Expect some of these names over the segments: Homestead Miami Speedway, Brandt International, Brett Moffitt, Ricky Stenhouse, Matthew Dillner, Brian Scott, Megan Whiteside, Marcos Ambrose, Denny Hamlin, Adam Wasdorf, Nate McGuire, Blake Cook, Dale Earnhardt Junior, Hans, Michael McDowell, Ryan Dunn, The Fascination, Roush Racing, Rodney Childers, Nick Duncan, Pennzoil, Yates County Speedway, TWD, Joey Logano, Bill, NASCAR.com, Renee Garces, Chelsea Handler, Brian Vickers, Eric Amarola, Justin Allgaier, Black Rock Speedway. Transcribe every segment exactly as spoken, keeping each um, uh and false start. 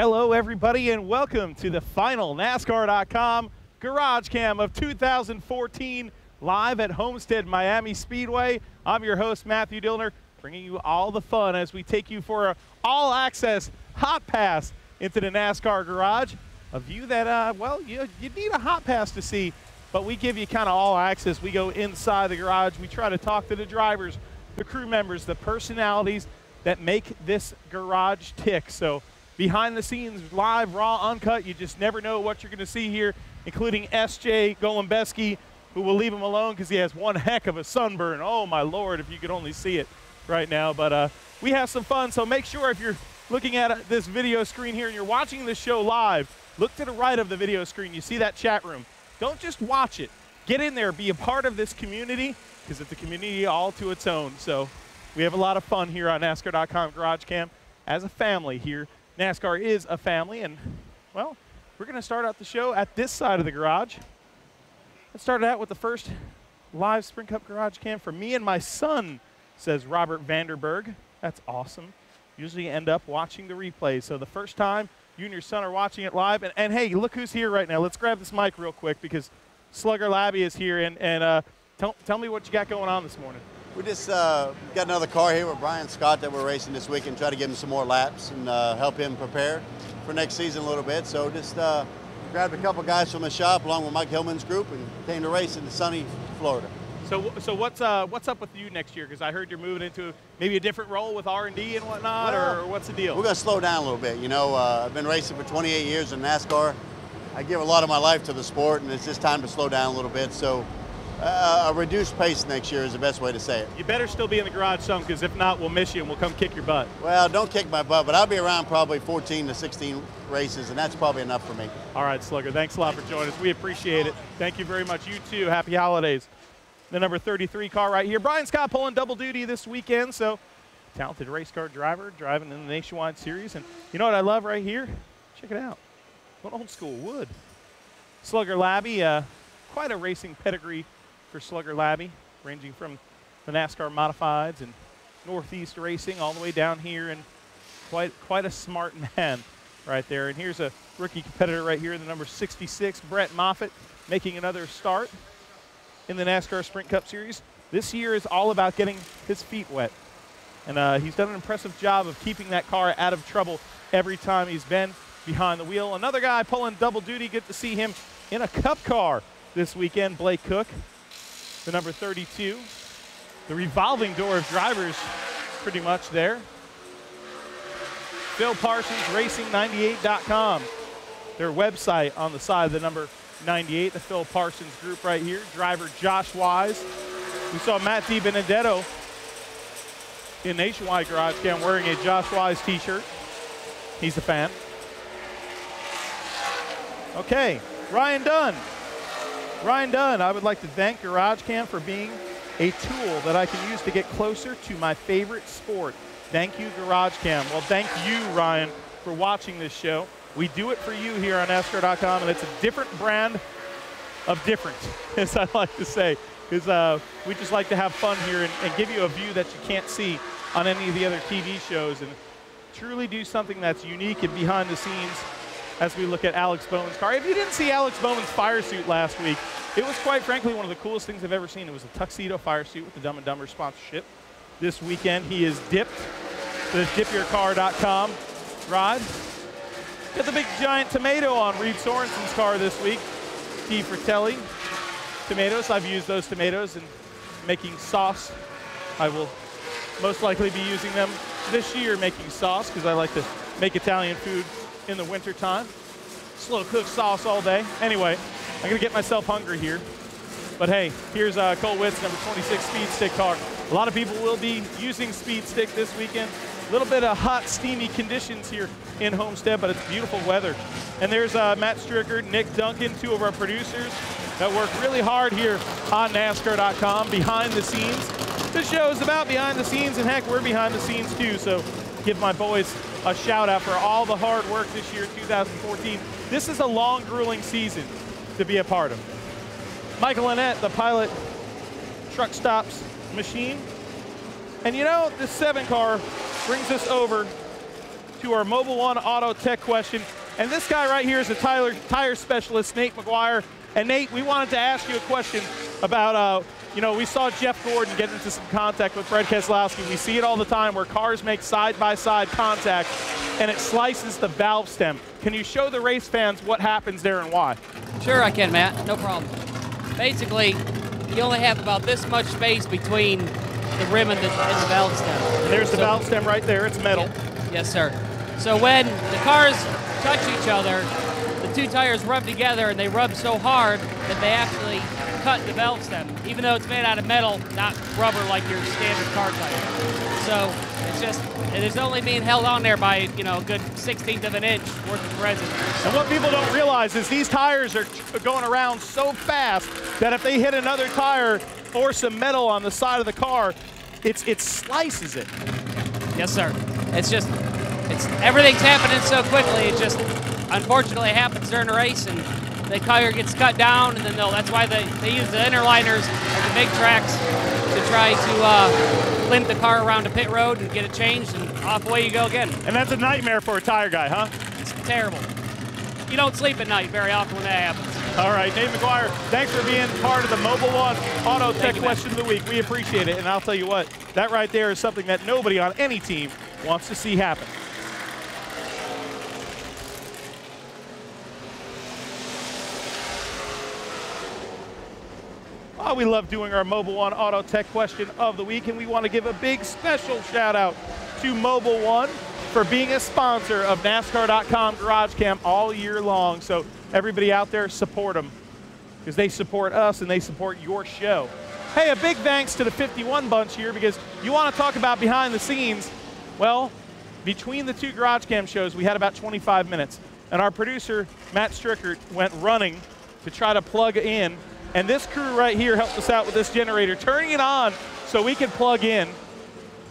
Hello, everybody, and welcome to the final NASCAR dot com Garage Cam of two thousand fourteen, live at Homestead Miami Speedway. I'm your host, Matthew Dillner, bringing you all the fun as we take you for an all-access hot pass into the NASCAR Garage, a view that, uh, well, you, you need a hot pass to see, but we give you kind of all access. We go inside the garage. We try to talk to the drivers, the crew members, the personalities that make this garage tick. So behind the scenes, live, raw, uncut, you just never know what you're going to see here, including S J Golembeski, who will leave him alone because he has one heck of a sunburn. Oh, my Lord, if you could only see it right now. But uh, we have some fun, so make sure if you're looking at this video screen here and you're watching this show live, look to the right of the video screen. You see that chat room. Don't just watch it. Get in there. Be a part of this community because it's a community all to its own. So we have a lot of fun here on NASCAR dot com Garage Cam as a family here. NASCAR is a family, and, well, we're going to start out the show at this side of the garage. Let's start it out with the first live Sprint Cup Garage Cam for me and my son, says Robert Vanderburg. That's awesome. Usually you end up watching the replay. So the first time you and your son are watching it live, and, and, hey, look who's here right now. Let's grab this mic real quick because Slugger Labby is here, and, and uh, tell, tell me what you got going on this morning. We just uh, got another car here with Brian Scott that we're racing this week and try to give him some more laps and uh, help him prepare for next season a little bit. So just uh, grabbed a couple guys from the shop along with Mike Hillman's group and came to race in sunny Florida. So, so what's uh, what's up with you next year? Because I heard you're moving into maybe a different role with R and D and whatnot, well, or what's the deal? We're going to slow down a little bit. You know, uh, I've been racing for twenty-eight years in NASCAR. I give a lot of my life to the sport, and it's just time to slow down a little bit. So. Uh, a reduced pace next year is the best way to say it. You better still be in the garage some, because if not, we'll miss you and we'll come kick your butt. Well, don't kick my butt, but I'll be around probably fourteen to sixteen races, and that's probably enough for me. All right, Slugger, thanks a lot for joining us. We appreciate it. Thank you very much. You too. Happy holidays. The number thirty-three car right here. Brian Scott pulling double duty this weekend, so talented race car driver driving in the Nationwide Series. And you know what I love right here? Check it out. What old school wood. Slugger Labby, uh, quite a racing pedigree for Slugger Labby, ranging from the NASCAR Modifieds and Northeast Racing all the way down here, and quite quite a smart man right there. And here's a rookie competitor right here, the number sixty-six, Brett Moffitt, making another start in the NASCAR Sprint Cup Series. This year is all about getting his feet wet, and uh, he's done an impressive job of keeping that car out of trouble every time he's been behind the wheel. Another guy pulling double duty, good to see him in a cup car this weekend, Blake Cook, the number thirty-two, the revolving door of drivers pretty much there. Phil Parsons, racing ninety-eight dot com, their website on the side of the number ninety-eight, the Phil Parsons group right here. Driver Josh Wise. We saw Matt DiBenedetto in Nationwide Garage Cam wearing a Josh Wise t-shirt. He's a fan. Okay, Ryan Dunn. Ryan Dunn, I would like to thank Garage Cam for being a tool that I can use to get closer to my favorite sport. Thank you, Garage Cam. Well, thank you, Ryan, for watching this show. We do it for you here on NASCAR dot com, and it's a different brand of different, as I like to say, because uh, we just like to have fun here and, and give you a view that you can't see on any of the other T V shows, and truly do something that's unique and behind the scenes. As we look at Alex Bowman's car. If you didn't see Alex Bowman's fire suit last week, it was quite frankly one of the coolest things I've ever seen. It was a tuxedo fire suit with the Dumb and Dumber sponsorship. This weekend, he is dipped to the dip your car dot com ride. Got the big giant tomato on Reed Sorensen's car this week. T Fratelli tomatoes. I've used those tomatoes in making sauce. I will most likely be using them this year making sauce because I like to make Italian food in the winter time. Slow cook sauce all day. Anyway, I'm gonna get myself hungry here. But hey, here's uh, Cole Witt's number twenty-six speed stick car. A lot of people will be using speed stick this weekend. A little bit of hot, steamy conditions here in Homestead, but it's beautiful weather. And there's uh, Matt Strickert, Nick Duncan, two of our producers that work really hard here on NASCAR dot com behind the scenes. This show is about behind the scenes, and heck, we're behind the scenes too. So give my boys a shout out for all the hard work this year, two thousand fourteen. This is a long, grueling season to be a part of. Michael Annette, the pilot, truck stops machine. And you know, this seven car brings us over to our Mobile One Auto Tech question. And this guy right here is a tire, tire specialist, Nate McGuire. And Nate, we wanted to ask you a question about, uh, you know, we saw Jeff Gordon get into some contact with Fred Keselowski. We see it all the time where cars make side-by-side contact and it slices the valve stem. Can you show the race fans what happens there and why? Sure I can, Matt, no problem. Basically, you only have about this much space between the rim and the, and the valve stem. And there's the so, valve stem right there, it's metal. Yeah, yes, sir. So when the cars touch each other, the two tires rub together and they rub so hard that they actually cut the valve stem, even though it's made out of metal, not rubber like your standard car tire. So it's just, it is only being held on there by, you know, a good sixteenth of an inch worth of resin. And what people don't realize is these tires are going around so fast that if they hit another tire or some metal on the side of the car, it's, it slices it. Yes, sir. It's just, it's, everything's happening so quickly, it just unfortunately happens during the race, and the tire gets cut down, and then they'll, that's why they, they use the interliners at the big tracks to try to uh, limp the car around a pit road and get it changed, and off away you go again. And that's a nightmare for a tire guy, huh? It's terrible. You don't sleep at night very often when that happens. All right, Nate McGuire, thanks for being part of the Mobile One Auto Tech Question of the Week. We appreciate it, and I'll tell you what, that right there is something that nobody on any team wants to see happen. Oh, we love doing our Mobile One Auto Tech Question of the Week, and we want to give a big special shout out to Mobile One for being a sponsor of NASCAR dot com Garage Cam all year long. So everybody out there, support them, because they support us and they support your show. Hey, a big thanks to the fifty-one bunch here, because you want to talk about behind the scenes. Well, between the two Garage Cam shows, we had about twenty-five minutes, and our producer, Matt Strickert, went running to try to plug in. And this crew right here helped us out with this generator, turning it on so we could plug in.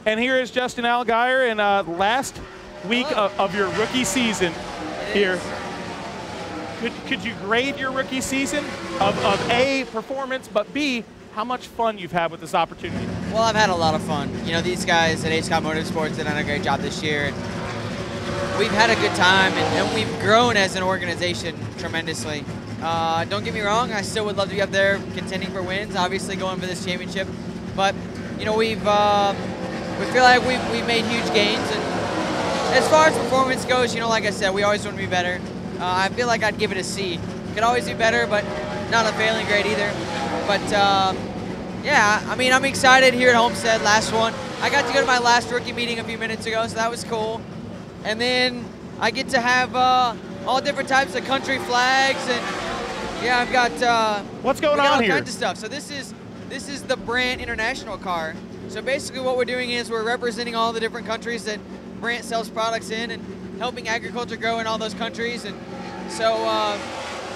And here is Justin Allgaier in uh, last week of, of your rookie season here. Could, could you grade your rookie season of, of A, performance, but B, how much fun you've had with this opportunity? Well, I've had a lot of fun. You know, these guys at H Scott Motorsports have done a great job this year. We've had a good time, and, and we've grown as an organization tremendously. Uh, don't get me wrong, I still would love to be up there contending for wins, obviously going for this championship. But, you know, we've, uh, we feel like we've, we've made huge gains. And as far as performance goes, you know, like I said, we always want to be better. Uh, I feel like I'd give it a C. Could always be better, but not a failing grade either. But, uh, yeah, I mean, I'm excited here at Homestead, last one. I got to go to my last rookie meeting a few minutes ago, so that was cool. And then I get to have uh, all different types of country flags and... Yeah, I've got uh, what's going got on all here? Kinds of stuff. So this is this is the Brandt International car. So basically, what we're doing is we're representing all the different countries that Brandt sells products in, and helping agriculture grow in all those countries. And so uh,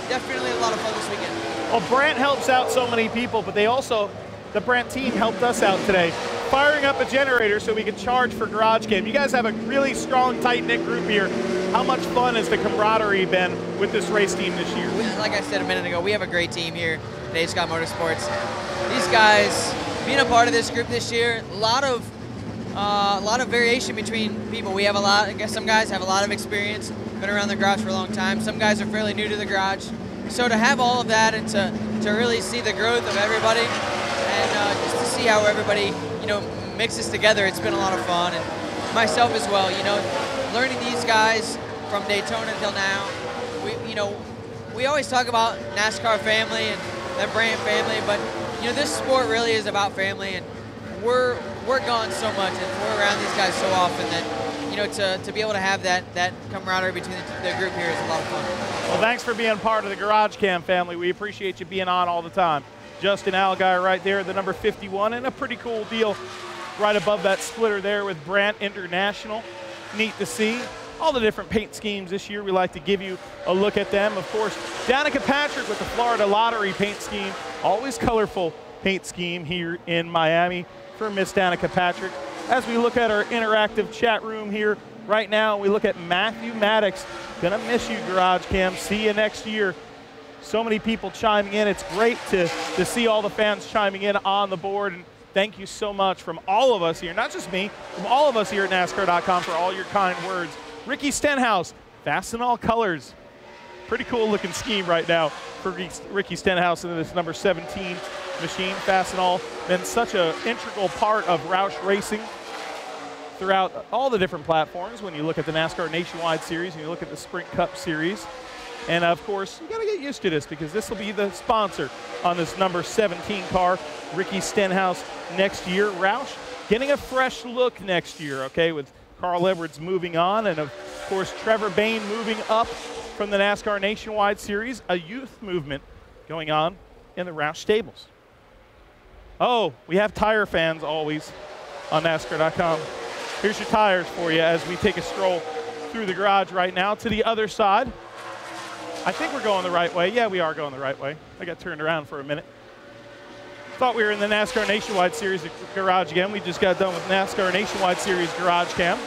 definitely a lot of fun this weekend. Well, Brandt helps out so many people, but they also the Brandt team helped us out today, firing up a generator so we could charge for Garage Cam. You guys have a really strong, tight-knit group here. How much fun has the camaraderie been with this race team this year? Like I said a minute ago, we have a great team here at H Scott Motorsports. These guys, being a part of this group this year, a lot of uh, a lot of variation between people. We have a lot. I guess some guys have a lot of experience, been around the garage for a long time. Some guys are fairly new to the garage. So to have all of that and to to really see the growth of everybody and uh, just to see how everybody you know mixes together, it's been a lot of fun. And myself as well, you know, learning these guys. From Daytona until now, we, you know, we always talk about NASCAR family and the Brandt family, but you know, this sport really is about family, and we're we're gone so much, and we're around these guys so often that you know, to to be able to have that that camaraderie between the, the group here is a lot of fun. Well, thanks for being part of the Garage Cam family. We appreciate you being on all the time. Justin Allgaier right there, the number fifty-one, and a pretty cool deal right above that splitter there with Brandt International. Neat to see. All the different paint schemes this year, we like to give you a look at them. Of course, Danica Patrick with the Florida Lottery paint scheme, always colorful paint scheme here in Miami for Miss Danica Patrick. As we look at our interactive chat room here right now, we look at Matthew Maddox. Gonna miss you, Garage Cam. See you next year. So many people chiming in. It's great to, to see all the fans chiming in on the board. And thank you so much from all of us here, not just me, from all of us here at NASCAR dot com for all your kind words Ricky Stenhouse, Fastenal colors. Pretty cool looking scheme right now for Ricky Stenhouse in this number seventeen machine. Fastenal been such an integral part of Roush racing throughout all the different platforms. When you look at the NASCAR Nationwide Series and you look at the Sprint Cup Series, and of course you got to get used to this because this will be the sponsor on this number seventeen car, Ricky Stenhouse, next year. Roush getting a fresh look next year, okay, with Carl Edwards moving on, and of course Trevor Bayne moving up from the NASCAR Nationwide Series. A youth movement going on in the Roush stables. Oh, we have tire fans always on NASCAR dot com. Here's your tires for you as we take a stroll through the garage right now to the other side. I think we're going the right way. Yeah, we are going the right way. I got turned around for a minute. Thought we were in the NASCAR Nationwide Series garage again. We just got done with NASCAR Nationwide Series garage cam.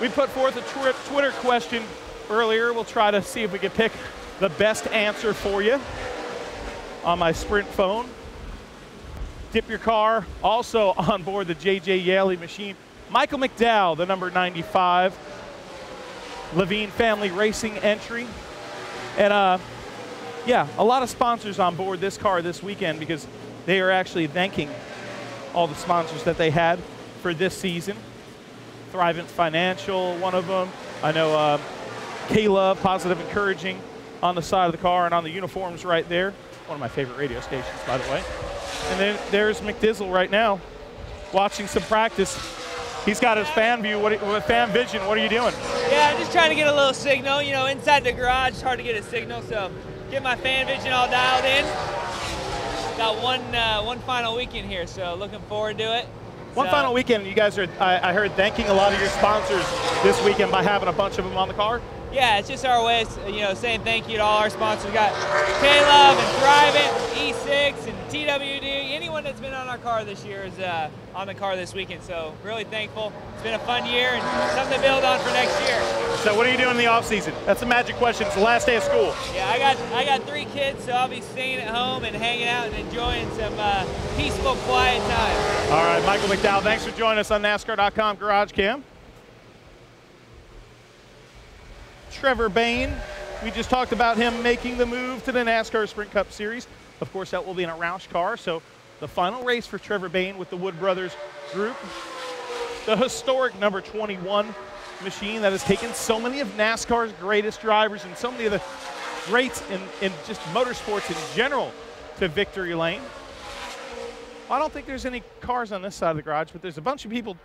We put forth a Twitter question earlier. We'll try to see if we can pick the best answer for you on my Sprint phone. Dip Your Car also on board the J J Yaley machine. Michael McDowell, the number ninety-five Levine Family Racing entry. And uh, yeah, a lot of sponsors on board this car this weekend because they are actually thanking all the sponsors that they had for this season. Thrivent Financial, one of them. I know uh, Kayla, Positive Encouraging on the side of the car and on the uniforms right there. One of my favorite radio stations, by the way. And then there's McDizzle right now watching some practice. He's got his fan view, what, fan vision. What are you doing? Yeah, I'm just trying to get a little signal. You know, inside the garage, it's hard to get a signal, so get my fan vision all dialed in. Got one uh, one final weekend here, so looking forward to it. One so. final weekend. You guys are, I, I heard, thanking a lot of your sponsors this weekend by having a bunch of them on the car. Yeah, it's just our way of, you know, saying thank you to all our sponsors. We've got K-Love and Thrivent, E six and T W D. Anyone that's been on our car this year is uh, on the car this weekend, so really thankful. It's been a fun year and something to build on for next year. So what are you doing in the off-season? That's a magic question. It's the last day of school. Yeah, I got I got three kids, so I'll be staying at home and hanging out and enjoying some uh, peaceful, quiet time. All right, Michael McDowell, thanks for joining us on NASCAR dot com Garage Cam. Trevor Bayne, we just talked about him making the move to the NASCAR Sprint Cup Series. Of course, that will be in a Roush car, so the final race for Trevor Bayne with the Wood Brothers group. The historic number twenty-one machine that has taken so many of NASCAR's greatest drivers and so many of the greats in, in just motorsports in general to victory lane. Well, I don't think there's any cars on this side of the garage, but there's a bunch of people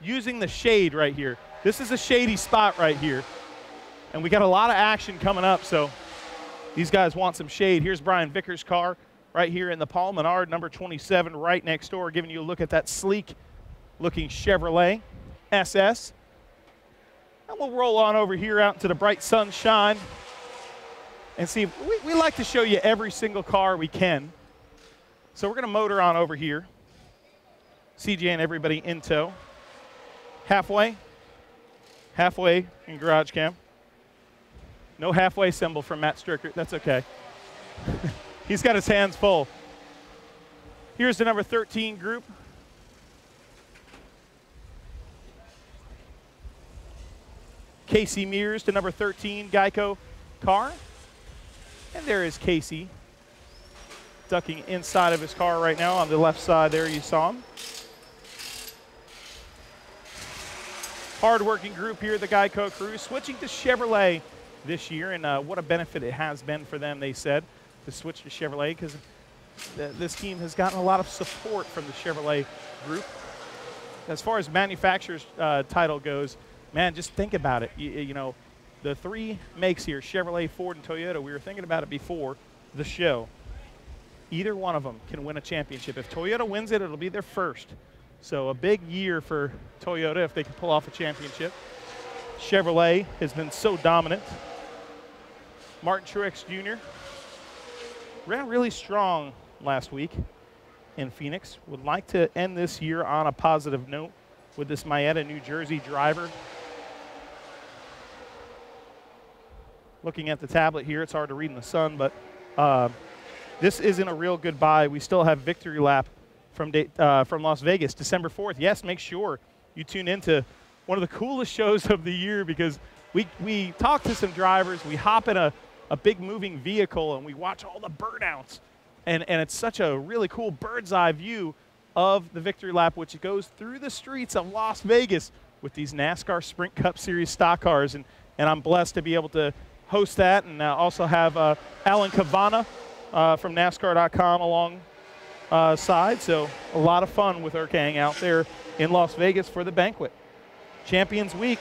using the shade right here. This is a shady spot right here. And we got a lot of action coming up, so these guys want some shade. Here's Brian Vickers' car right here in the Paul Menard, number twenty-seven, right next door, giving you a look at that sleek-looking Chevrolet S S. And we'll roll on over here out into the bright sunshine and see. We, we like to show you every single car we can. So we're going to motor on over here. C J and everybody in tow. Halfway. Halfway in garage cam. No halfway symbol from Matt Strickert. That's okay. He's got his hands full. Here's the number thirteen group. Casey Mears, the number thirteen Geico car. And there is Casey ducking inside of his car right now on the left side. There you saw him. Hard-working group here, the Geico crew, switching to Chevrolet this year, and uh, what a benefit it has been for them, they said, to switch to Chevrolet, because th this team has gotten a lot of support from the Chevrolet group. As far as manufacturer's uh, title goes, man, just think about it. You, you know, the three makes here, Chevrolet, Ford, and Toyota, we were thinking about it before the show. Either one of them can win a championship. If Toyota wins it, it'll be their first. So a big year for Toyota if they can pull off a championship. Chevrolet has been so dominant. Martin Truex Junior ran really strong last week in Phoenix. Would like to end this year on a positive note with this Mietta, New Jersey driver. Looking at the tablet here, it's hard to read in the sun, but uh, this isn't a real goodbye. We still have victory lap from, uh, from Las Vegas, December fourth. Yes, make sure you tune into one of the coolest shows of the year because we, we talk to some drivers, we hop in a, a big moving vehicle, and we watch all the burnouts. And, and it's such a really cool bird's eye view of the victory lap, which goes through the streets of Las Vegas with these NASCAR Sprint Cup Series stock cars. And, and I'm blessed to be able to host that, and uh, also have uh, Alan Cavana uh, from NASCAR dot com along Uh, side, so a lot of fun with Erkang out there in Las Vegas for the banquet. Champions Week,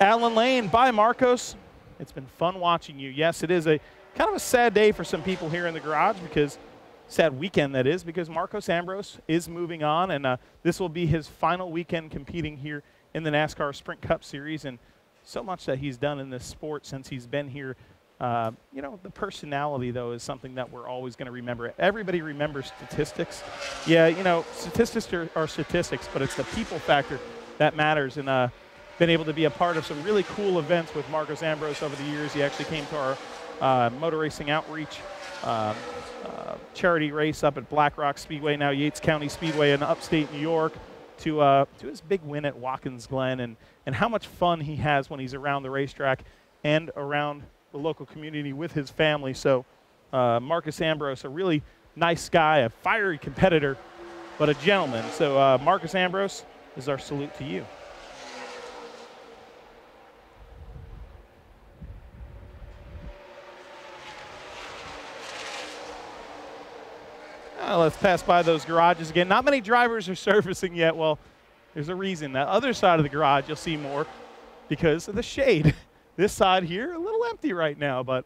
Alan Lane. Bye, Marcos. It's been fun watching you. Yes, it is a kind of a sad day for some people here in the garage, because sad weekend that is, because Marcos Ambrose is moving on, and uh, this will be his final weekend competing here in the NASCAR Sprint Cup Series, and so much that he's done in this sport since he's been here. Uh, you know, the personality, though, is something that we're always going to remember. Everybody remembers statistics. Yeah, you know, statistics are, are statistics, but it's the people factor that matters. And uh, been able to be a part of some really cool events with Marcos Ambrose over the years. He actually came to our uh, motor racing outreach uh, uh, charity race up at Black Rock Speedway, now Yates County Speedway in upstate New York, to, uh, to his big win at Watkins Glen, and, and how much fun he has when he's around the racetrack and around the local community with his family. So uh, Marcos Ambrose, a really nice guy, a fiery competitor, but a gentleman. So uh, Marcos Ambrose is our salute to you. Uh, let's pass by those garages again. Not many drivers are servicing yet. Well, there's a reason. The other side of the garage, you'll see more because of the shade. This side here, a little empty right now, but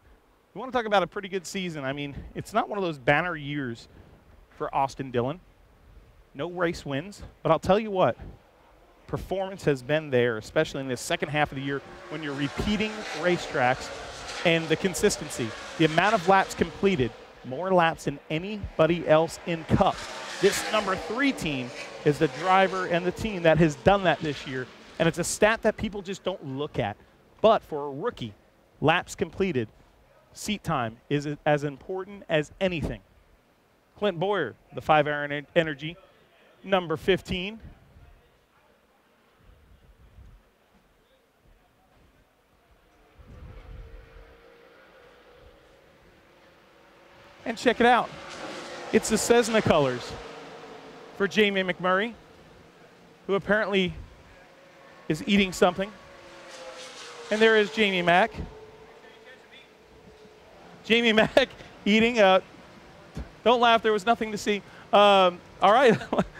we want to talk about a pretty good season. I mean, it's not one of those banner years for Austin Dillon. No race wins, but I'll tell you what, performance has been there, especially in the second half of the year when you're repeating racetracks, and the consistency, the amount of laps completed, more laps than anybody else in Cup. This number three team is the driver and the team that has done that this year, and it's a stat that people just don't look at. But for a rookie, laps completed, seat time is as important as anything. Clint Boyer, the five-iron energy, number fifteen. And check it out. It's the Cessna colors for Jamie McMurray, who apparently is eating something. And there is Jamie Mack. Jamie Mack eating. Uh, don't laugh, there was nothing to see. Um, all right,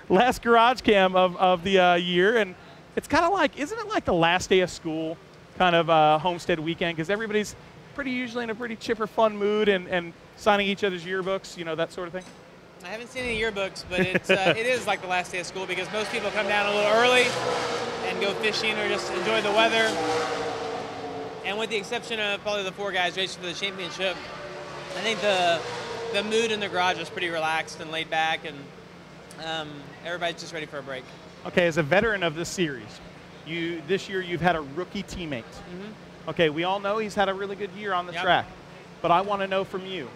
last garage cam of, of the uh, year. And it's kind of like, isn't it like the last day of school kind of uh, Homestead weekend? Because everybody's pretty usually in a pretty chipper, fun mood and, and signing each other's yearbooks, you know, that sort of thing. I haven't seen any yearbooks, but it's, uh, it is like the last day of school because most people come down a little early and go fishing or just enjoy the weather. And with the exception of probably the four guys racing for the championship, I think the the mood in the garage was pretty relaxed and laid back, and um, everybody's just ready for a break. Okay, as a veteran of this series, you this year you've had a rookie teammate. Mm-hmm. Okay, we all know he's had a really good year on the yep. track, but I want to know from you,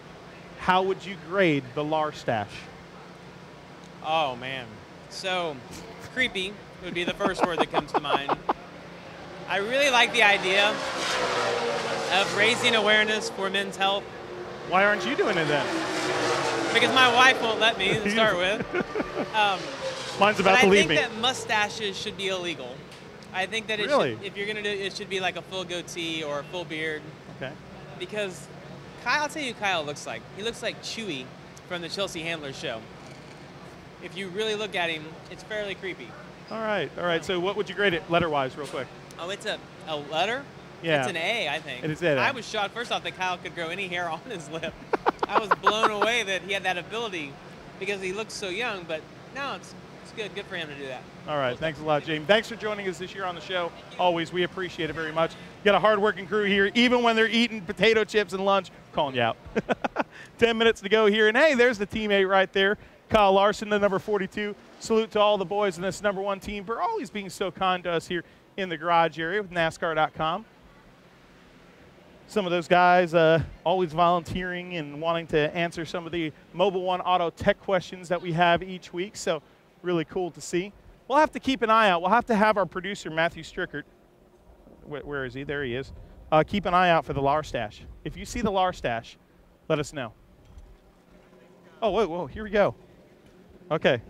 how would you grade the Lar stash? Oh man, so creepy would be the first word that comes to mind. I really like the idea of raising awareness for men's health. Why aren't you doing it then? Because my wife won't let me to start with. Um, Mine's about to leave me. I think that mustaches should be illegal. I think that it really? should, if you're going to do it, should be like a full goatee or a full beard. Okay. Because Kyle, I'll tell you who Kyle looks like. He looks like Chewy from the Chelsea Handlers show. If you really look at him, it's fairly creepy. All right. All right. So what would you grade it letter-wise real quick? Oh, it's a, a letter? Yeah. It's an A, I think. It is an A. I was shocked, first off, that Kyle could grow any hair on his lip. I was blown away that he had that ability because he looks so young, but no, it's, it's good. Good for him to do that. All right. Cool. Thanks a lot, Jamie. Thanks for joining us this year on the show. Always. We appreciate it very much. You got a hardworking crew here, even when they're eating potato chips and lunch. I'm calling you out. Ten minutes to go here, and hey, there's the teammate right there. Kyle Larson, the number forty-two. Salute to all the boys in this number one team for always being so kind to us here in the garage area with NASCAR dot com. Some of those guys uh, always volunteering and wanting to answer some of the Mobile One Auto Tech questions that we have each week, so really cool to see. We'll have to keep an eye out. We'll have to have our producer, Matthew Strickert, Where is he? There he is. Uh, keep an eye out for the L A R stash. If you see the L A R stash, let us know. Oh, whoa, whoa, here we go. Okay.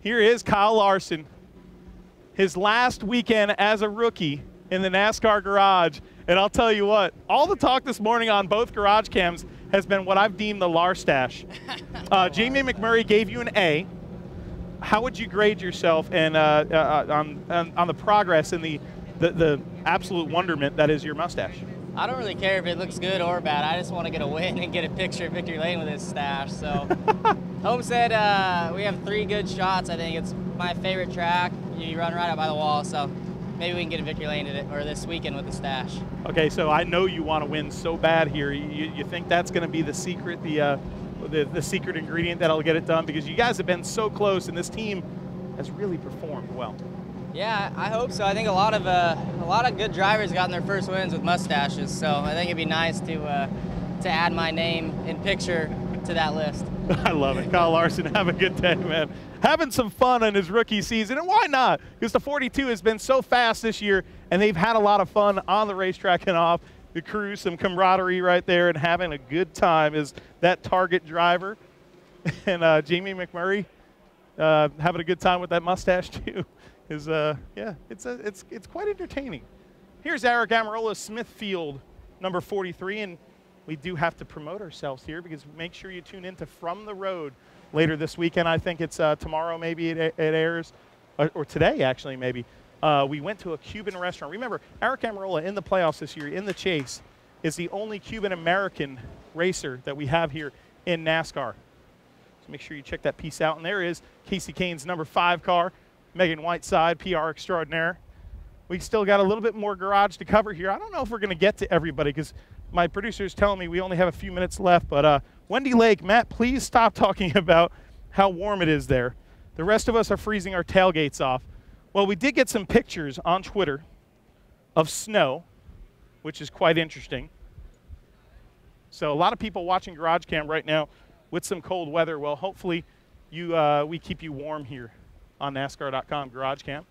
Here is Kyle Larson. His last weekend as a rookie in the NASCAR garage. And I'll tell you what, all the talk this morning on both garage cams has been what I've deemed the L A R stash. Uh, Jamie McMurray gave you an A. How would you grade yourself and uh, uh, on, on, on the progress and the, the, the absolute wonderment that is your mustache? I don't really care if it looks good or bad. I just want to get a win and get a picture of Victory Lane with this stash. So, Homestead, uh, we have three good shots. I think it's my favorite track. You run right out by the wall, so maybe we can get a Victory Lane today, or this weekend with the stash. Okay, so I know you want to win so bad here. You, you think that's going to be the secret, the, uh, the the secret ingredient that'll get it done? Because you guys have been so close, and this team has really performed well. Yeah, I hope so. I think a lot of uh, a lot of good drivers gotten their first wins with mustaches, so I think it'd be nice to uh, to add my name and picture to that list. I love it. Kyle Larson, have a good day, man. Having some fun in his rookie season, and why not? Because the forty-two has been so fast this year, and they've had a lot of fun on the racetrack and off. The crew, some camaraderie right there, and having a good time is that target driver. And uh, Jamie McMurray uh, having a good time with that mustache too. Is uh yeah, it's a, it's it's quite entertaining. Here's Eric Amarola, Smithfield, number forty-three, and we do have to promote ourselves here because make sure you tune into From the Road later this weekend. I think it's uh, tomorrow, maybe it, it airs, or, or today actually maybe. Uh, we went to a Cuban restaurant. Remember, Eric Amarola in the playoffs this year in the Chase is the only Cuban American racer that we have here in NASCAR. So make sure you check that piece out. And there is Casey Kane's number five car. Megan Whiteside, P R extraordinaire. We still got a little bit more garage to cover here. I don't know if we're going to get to everybody because my producer is telling me we only have a few minutes left. But uh, Wendy Lake, Matt, please stop talking about how warm it is there. The rest of us are freezing our tailgates off. Well, we did get some pictures on Twitter of snow, which is quite interesting. So a lot of people watching Garage Cam right now with some cold weather. Well, hopefully you, uh, we keep you warm here on NASCAR dot com Garage Cam.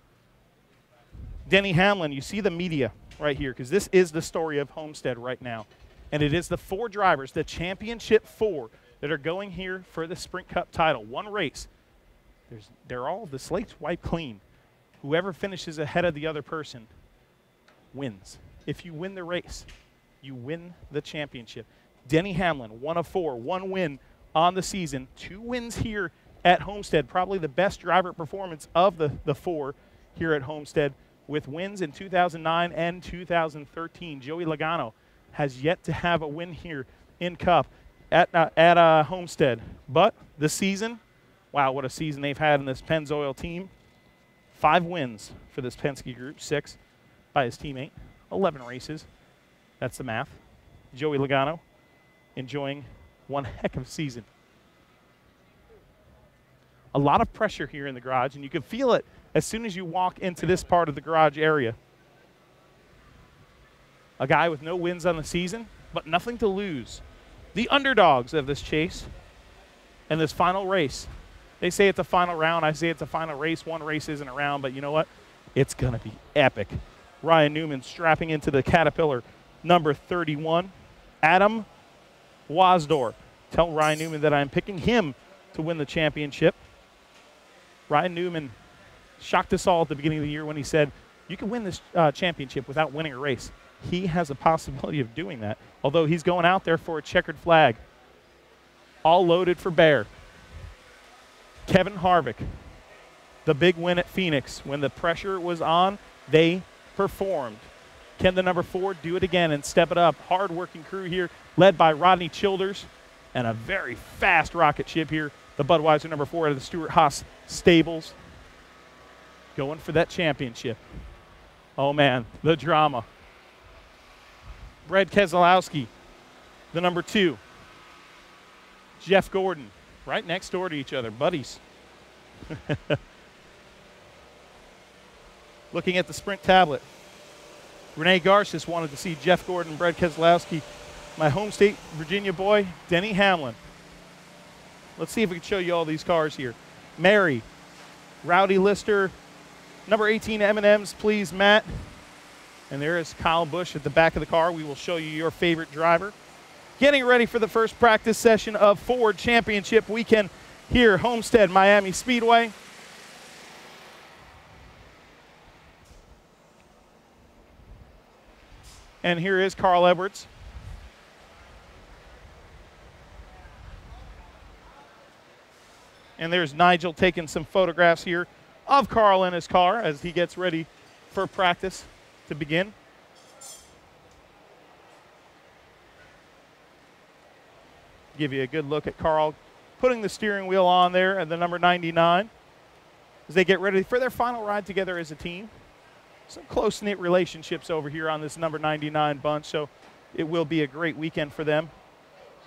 Denny Hamlin, you see the media right here because this is the story of Homestead right now. And it is the four drivers, the championship four, that are going here for the Sprint Cup title. One race. There's, they're all, the slate's wiped clean. Whoever finishes ahead of the other person wins. If you win the race, you win the championship. Denny Hamlin, one of four, one win on the season, two wins here at Homestead, probably the best driver performance of the, the four here at Homestead with wins in two thousand nine and two thousand thirteen. Joey Logano has yet to have a win here in Cup at, uh, at uh, Homestead. But the season, wow, what a season they've had in this Pennzoil team. Five wins for this Penske group, six by his teammate, eleven races. That's the math. Joey Logano enjoying one heck of a season. A lot of pressure here in the garage, and you can feel it as soon as you walk into this part of the garage area. A guy with no wins on the season, but nothing to lose. The underdogs of this chase and this final race. They say it's a final round. I say it's a final race. One race isn't a round, but you know what? It's going to be epic. Ryan Newman strapping into the Caterpillar number thirty-one. Adam Wasdorf. Tell Ryan Newman that I'm picking him to win the championship. Ryan Newman shocked us all at the beginning of the year when he said, you can win this uh, championship without winning a race. He has a possibility of doing that, although he's going out there for a checkered flag. All loaded for bear. Kevin Harvick, the big win at Phoenix. When the pressure was on, they performed. Can the number four do it again and step it up? Hard-working crew here, led by Rodney Childers, and a very fast rocket ship here. The Budweiser number four out of the Stuart Haas stables going for that championship. Oh, man, the drama. Brad Keselowski, the number two. Jeff Gordon, right next door to each other, buddies. Looking at the sprint tablet, Renee Garces wanted to see Jeff Gordon, Brad Keselowski, my home state, Virginia boy, Denny Hamlin. Let's see if we can show you all these cars here. Mary, Rowdy Lister, Number eighteen, M and M's, please, Matt. And there is Kyle Busch at the back of the car. We will show you your favorite driver. Getting ready for the first practice session of Ford Championship Weekend here, Homestead Miami Speedway. And here is Carl Edwards. And there's Nigel taking some photographs here of Carl in his car as he gets ready for practice to begin. Give you a good look at Carl putting the steering wheel on there at the number ninety-nine as they get ready for their final ride together as a team. Some close-knit relationships over here on this number ninety-nine bunch, so it will be a great weekend for them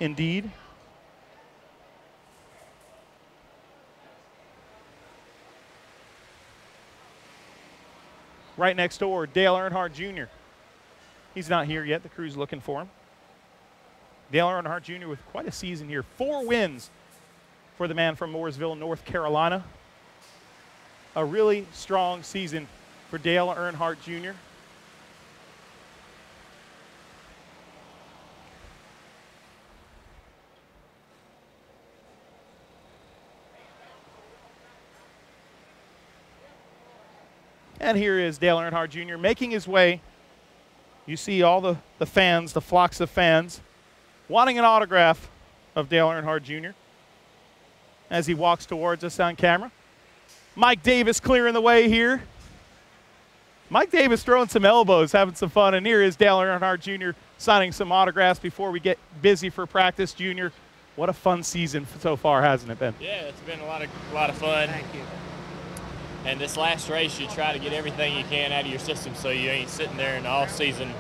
indeed. Right next door, Dale Earnhardt Junior He's not here yet. The crew's looking for him. Dale Earnhardt Junior with quite a season here. Four wins for the man from Mooresville, North Carolina. A really strong season for Dale Earnhardt Junior And here is Dale Earnhardt Junior making his way. You see all the, the fans, the flocks of fans, wanting an autograph of Dale Earnhardt Junior as he walks towards us on camera. Mike Davis clearing the way here. Mike Davis throwing some elbows, having some fun. And here is Dale Earnhardt Junior signing some autographs before we get busy for practice. Junior, what a fun season so far, hasn't it been? Yeah, it's been a lot of, a lot of fun. Thank you. And this last race, you try to get everything you can out of your system so you ain't sitting there in the off-season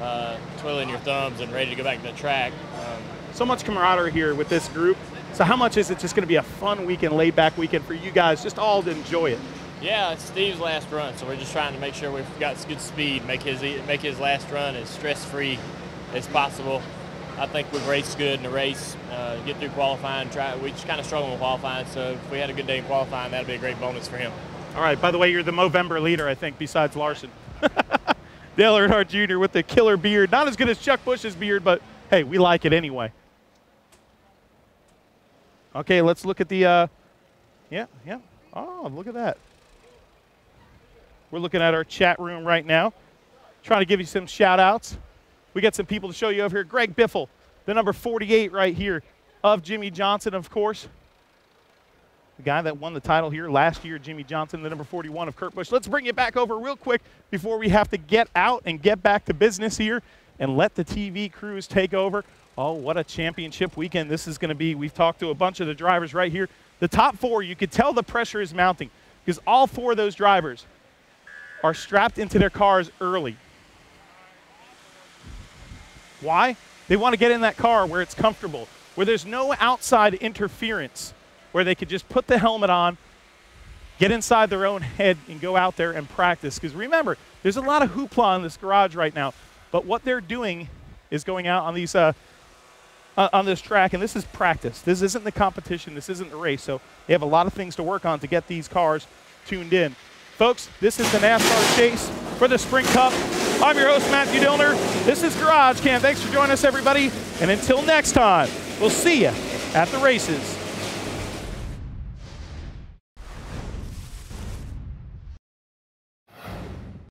uh, twiddling your thumbs and ready to go back to the track. Um, so much camaraderie here with this group. So how much is it just going to be a fun weekend, laid-back weekend for you guys, just all to enjoy it? Yeah, it's Steve's last run, so we're just trying to make sure we've got good speed, make his, make his last run as stress-free as possible. I think we've raced good in the race, uh, get through qualifying. Try, we just kind of struggle with qualifying, so if we had a good day in qualifying, that'd be a great bonus for him. All right, by the way, you're the Movember leader, I think, besides Larson. Dale Earnhardt Junior with the killer beard. Not as good as Chuck Bush's beard, but, hey, we like it anyway. Okay, let's look at the, uh, yeah, yeah. Oh, look at that. We're looking at our chat room right now, trying to give you some shout-outs. We got some people to show you over here. Greg Biffle, the number forty-eight right here of Jimmy Johnson, of course. The guy that won the title here last year, Jimmy Johnson, the number forty-one of Kurt Busch. Let's bring it back over real quick before we have to get out and get back to business here and let the T V crews take over. Oh, what a championship weekend this is going to be. We've talked to a bunch of the drivers right here. The top four, you could tell the pressure is mounting because all four of those drivers are strapped into their cars early. Why? They want to get in that car where it's comfortable, where there's no outside interference, where they could just put the helmet on, get inside their own head, and go out there and practice. Because remember, there's a lot of hoopla in this garage right now, but what they're doing is going out on these uh, uh, on this track, and this is practice. This isn't the competition. This isn't the race. So they have a lot of things to work on to get these cars tuned in. Folks, this is the NASCAR Chase for the Spring Cup. I'm your host, Matthew Dillner. This is Garage Cam. Thanks for joining us, everybody. And until next time, we'll see you at the races.